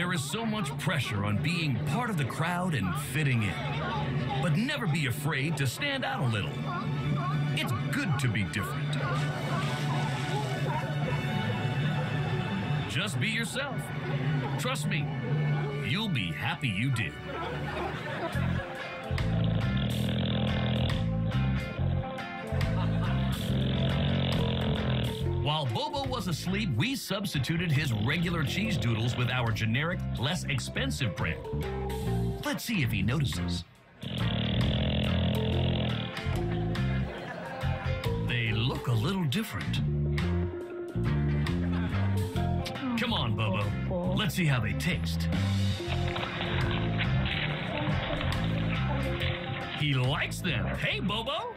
There is so much pressure on being part of the crowd and fitting in. But never be afraid to stand out a little. It's good to be different. Just be yourself. Trust me, you'll be happy you did. While Bobo was asleep, we substituted his regular Cheez Doodles with our generic, less expensive brand. Let's see if he notices. They look a little different. Come on, Bobo. Let's see how they taste. He likes them. Hey, Bobo!